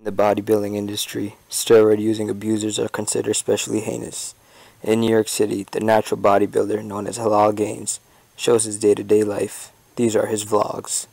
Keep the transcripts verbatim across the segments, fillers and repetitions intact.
In the bodybuilding industry, steroid-using abusers are considered especially heinous. In New York City, the natural bodybuilder known as Halal Gains shows his day-to-day life. These are his vlogs.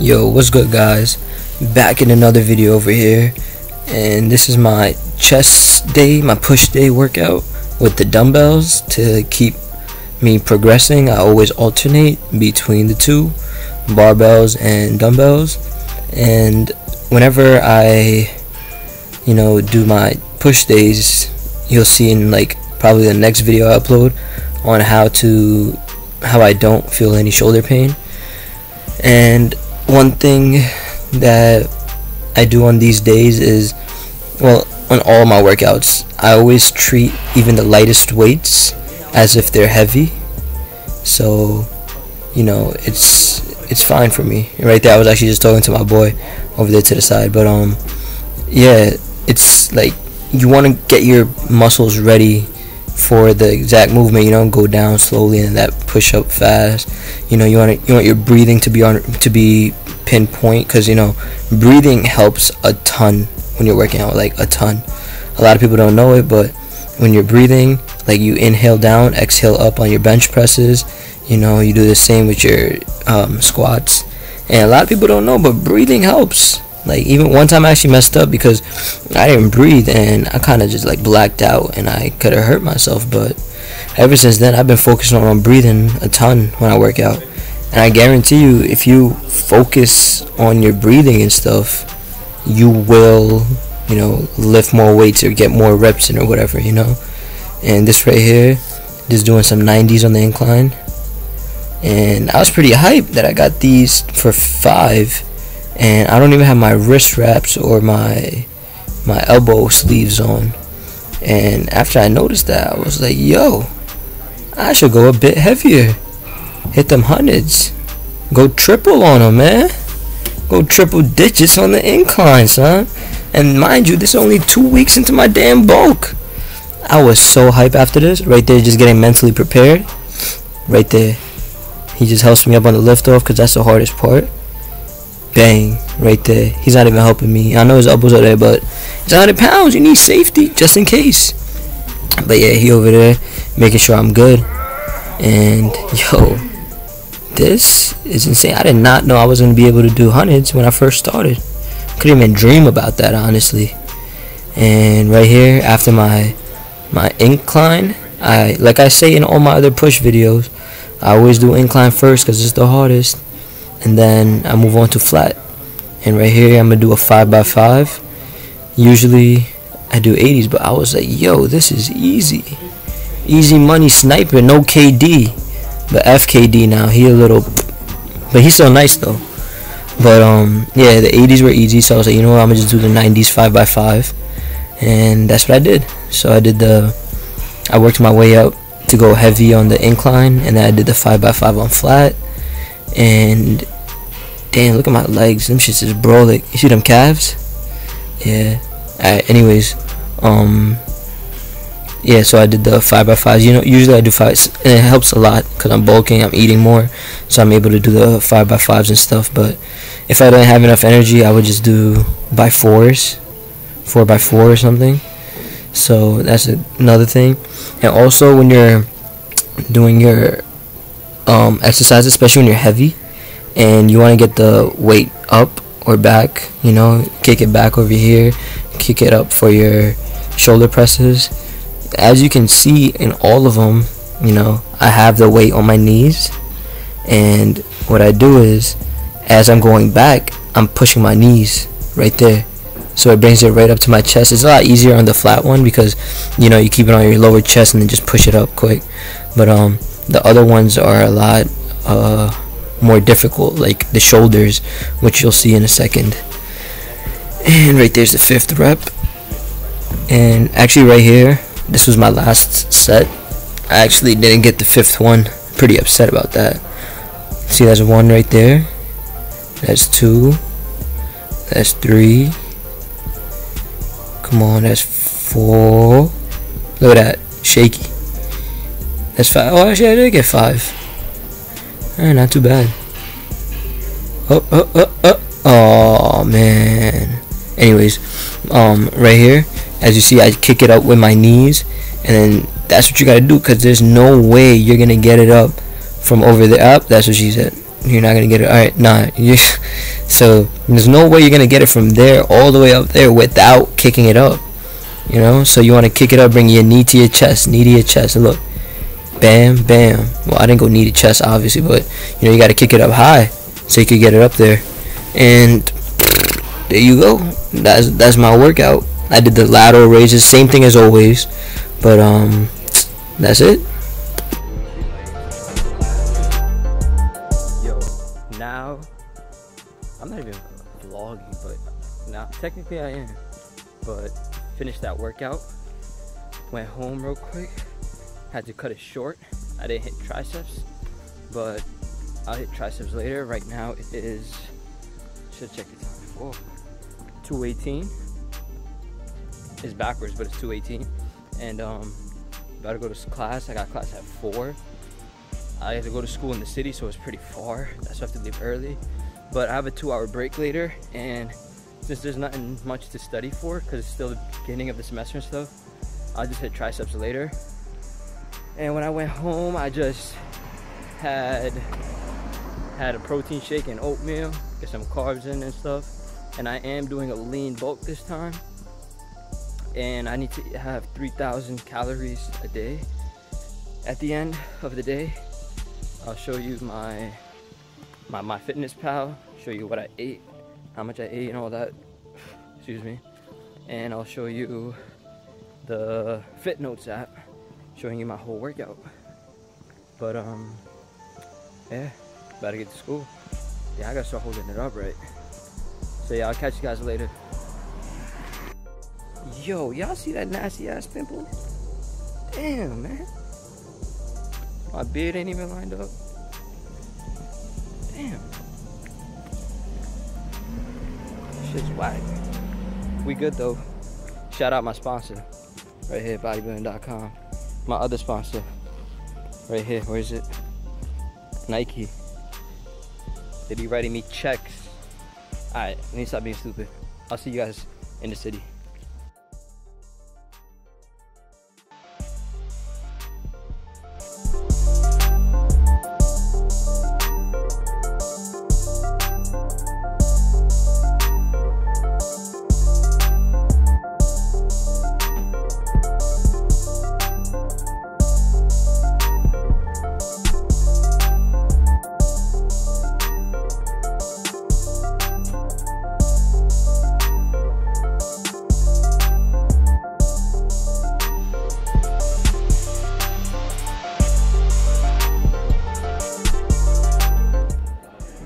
Yo, what's good guys? Back in another video over here, and this is my chest day, my push day workout with the dumbbells to keep me progressing. I always alternate between the two, barbells and dumbbells, and whenever I, you know, do my push days, you'll see in like probably the next video I upload on how to how I don't feel any shoulder pain. And one thing that I do on these days is, well, on all my workouts, I always treat even the lightest weights as if they're heavy. So, you know, it's it's fine for me. Right there, I was actually just talking to my boy over there to the side. But um, yeah, it's like you want to get your muscles ready for the exact movement. You don't go down slowly and that push up fast. You know, you want to, you want your breathing to be on to be pinpoint, because you know breathing helps a ton when you're working out, like a ton. A lot of people don't know it, but when you're breathing, like you inhale down, exhale up on your bench presses. You know, you do the same with your um, squats, and a lot of people don't know, but breathing helps. Like even one time I actually messed up because I didn't breathe and I kind of just like blacked out and I could have hurt myself. But ever since then I've been focusing on breathing a ton when I work out, and I guarantee you, if you focus on your breathing and stuff, you will, you know, lift more weights or get more reps in or whatever, you know. And this right here, just doing some nineties on the incline, and I was pretty hyped that I got these for five. And I don't even have my wrist wraps or my my elbow sleeves on. And after I noticed that, I was like, yo, I should go a bit heavier. Hit them hundreds. Go triple on them, man. Go triple digits on the incline, son. And mind you, this is only two weeks into my damn bulk. I was so hyped after this. Right there, just getting mentally prepared. Right there. He just helps me up on the liftoff because that's the hardest part. Bang, right there. He's not even helping me. I know his elbows are there, but it's one hundred pounds. You need safety just in case. But yeah, he over there making sure I'm good. And yo, this is insane. I did not know I was going to be able to do hundreds when I first started. Couldn't even dream about that, honestly. And right here, after my my incline, I like I say in all my other push videos, I always do incline first because it's the hardest. And then I move on to flat. And right here, I'm going to do a five by five. Usually, I do eighties, but I was like, yo, this is easy. Easy money sniper, no K D. But F K D now, he a little... But he's so nice, though. But, um, yeah, the eighties were easy, so I was like, you know what, I'm going to just do the nineties five by five. And that's what I did. So I did the... I worked my way up to go heavy on the incline, and then I did the five by five on flat. And damn, look at my legs. Them shits is bro, like you see them calves. Yeah. Alright, anyways, um yeah, so I did the five by fives. You know, usually I do fives, and it helps a lot because I'm bulking, I'm eating more, so I'm able to do the five by fives and stuff. But if I didn't have enough energy, I would just do by fours, four by four or something. So that's another thing. And also when you're doing your Um, exercise, especially when you're heavy and you want to get the weight up or back, you know, kick it back over here, kick it up for your shoulder presses. As you can see in all of them, you know, I have the weight on my knees, and what I do is as I'm going back, I'm pushing my knees right there, so it brings it right up to my chest. It's a lot easier on the flat one because, you know, you keep it on your lower chest and then just push it up quick. But um the other ones are a lot uh, more difficult, like the shoulders, which you'll see in a second. And right there's the fifth rep. And actually right here, this was my last set. I actually didn't get the fifth one. Pretty upset about that. See, there's one right there. That's two. That's three. Come on, that's four. Look at that. Shaky. That's five. Oh, actually, I did get five. Alright, not too bad. Oh, oh, oh, oh. Oh, man. Anyways, um, right here, as you see, I kick it up with my knees. And then that's what you gotta do, because there's no way you're gonna get it up from over the up. That's what she said. You're not gonna get it. Alright, nah. So, there's no way you're gonna get it from there all the way up there without kicking it up. You know? So, you wanna kick it up, bring your knee to your chest, knee to your chest. And look. Bam, bam. Well, I didn't go knee to chest, obviously, but, you know, you gotta kick it up high so you could get it up there. And there you go. That's, that's my workout. I did the lateral raises, same thing as always. But, um, that's it. Yo, now, I'm not even vlogging, but now, technically I am. But, finished that workout, went home real quick, had to cut it short. I didn't hit triceps, but I'll hit triceps later. Right now it is, should check the time, whoa, two eighteen. It's backwards, but it's two eighteen. And um about to go to class. I got class at four. I have to go to school in the city, so it's pretty far. That's why I have to leave early. But I have a two-hour break later, and since there's nothing much to study for because it's still the beginning of the semester and stuff, I'll just hit triceps later. And when I went home, I just had had a protein shake and oatmeal, get some carbs in and stuff. And I am doing a lean bulk this time. And I need to have three thousand calories a day. At the end of the day, I'll show you my my MyFitnessPal, show you what I ate, how much I ate and all that, excuse me. And I'll show you the FitNotes app, showing you my whole workout. But um, yeah, about to get to school. Yeah, I gotta start holding it up right. So yeah, I'll catch you guys later. Yo, y'all see that nasty ass pimple? Damn, man. My beard ain't even lined up. Damn. Shit's whack. We good though. Shout out my sponsor. Right here, bodybuilding dot com. My other sponsor. Right here, where is it? Nike. They be writing me checks. Alright, let me stop being stupid. I'll see you guys in the city.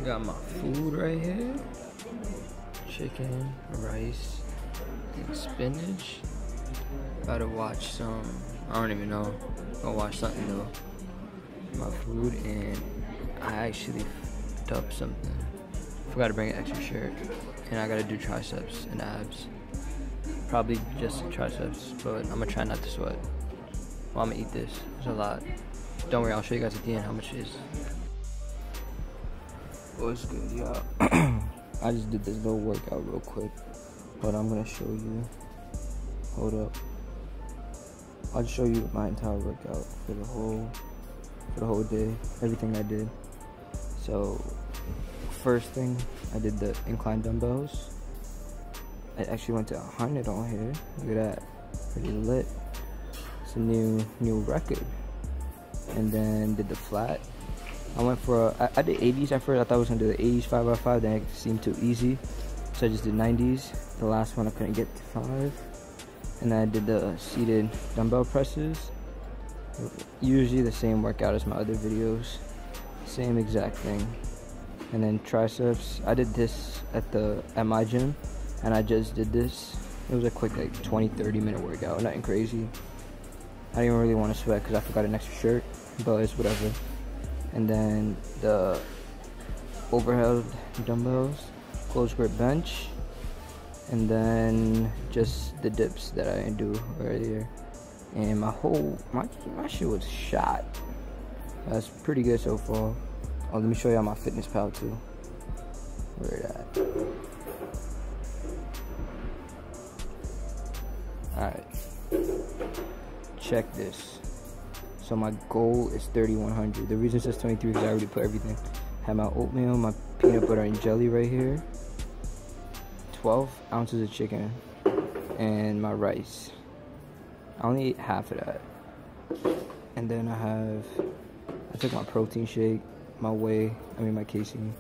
Got my food right here, chicken, rice, and spinach. About to watch some, I don't even know, I'll watch something though. My food, and I actually f***ed up something. Forgot to bring an extra shirt, and I gotta do triceps and abs. Probably just triceps, but I'm gonna try not to sweat. Well, I'm gonna eat this, it's a lot. Don't worry, I'll show you guys at the end how much it is. What's good, y'all? I just did this little workout real quick, but I'm gonna show you. Hold up. I'll show you my entire workout for the whole for the whole day, everything I did. So, first thing, I did the incline dumbbells. I actually went to one hundred on here. Look at that, pretty lit. It's a new new record. And then did the flat. I went for, a, I, I did eighties at first. I thought I was going to do the eighties five by five, then it seemed too easy. So I just did nineties. The last one I couldn't get to five. And then I did the seated dumbbell presses. Usually the same workout as my other videos. Same exact thing. And then triceps. I did this at the at my gym. And I just did this. It was a quick like twenty, thirty minute workout. Nothing crazy. I didn't really want to sweat because I forgot an extra shirt, but it's whatever. And then the overhead dumbbells, close grip bench, and then just the dips that I didn't do earlier. And my whole, my, my shit was shot. That's pretty good so far. Oh, let me show y'all my FitnessPal too. Where it at? Alright. Check this. So my goal is thirty-one hundred. The reason it says twenty-three is because I already put everything. Have my oatmeal, my peanut butter and jelly right here. twelve ounces of chicken. And my rice. I only ate half of that. And then I have, I took my protein shake, my whey, I mean my casein,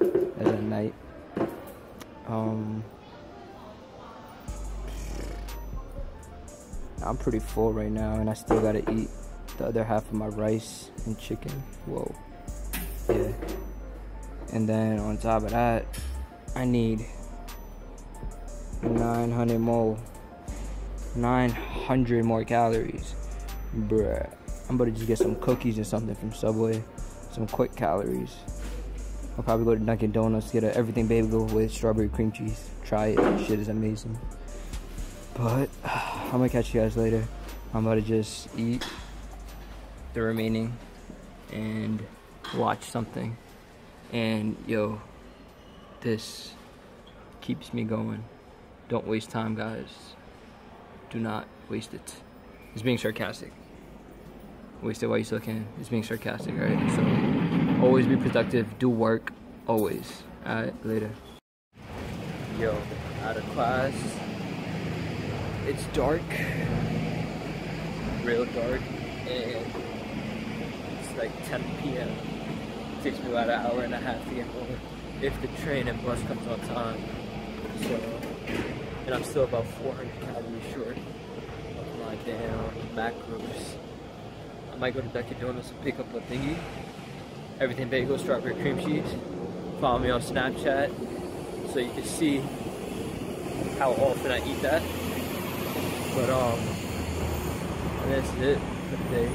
as at night. Um, I'm pretty full right now, and I still gotta eat the other half of my rice and chicken. Whoa, yeah. And then on top of that, I need nine hundred more. nine hundred more calories, bruh. I'm about to just get some cookies or something from Subway, some quick calories. I'll probably go to Dunkin' Donuts, get a everything bagel with strawberry cream cheese. Try it, shit is amazing. But I'm gonna catch you guys later. I'm about to just eat the remaining and watch something. And yo, this keeps me going. Don't waste time, guys. Do not waste it. It's being sarcastic. Waste it while you still can. It's being sarcastic, alright? So, always be productive. Do work. Always. Alright, later. Yo, out of class. It's dark. Real dark. And it's like ten p m It takes me about an hour and a half to get home if the train and bus comes on time. So... and I'm still about four hundred calories short of my damn macros. I might go to Ducky Donuts and pick up a thingy. Everything bagel, strawberry cream cheese. Follow me on Snapchat so you can see how often I eat that. But um, and that's it for today,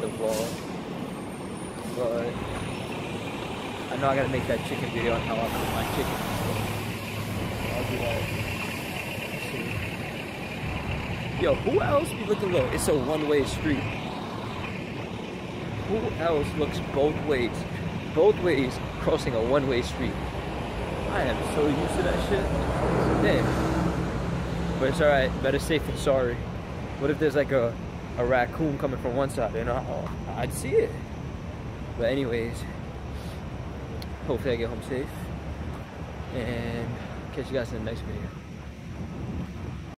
the vlog. But I know I gotta make that chicken video on how I cook my chicken. So I'll do that. Yo, who else be looking low? It's a one-way street. Who else looks both ways? Both ways crossing a one-way street. I am so used to that shit. Damn. But it's alright. Better safe than sorry. What if there's like a, a raccoon coming from one side? You know, I'd see it. But anyways, hopefully I get home safe. And catch you guys in the next video.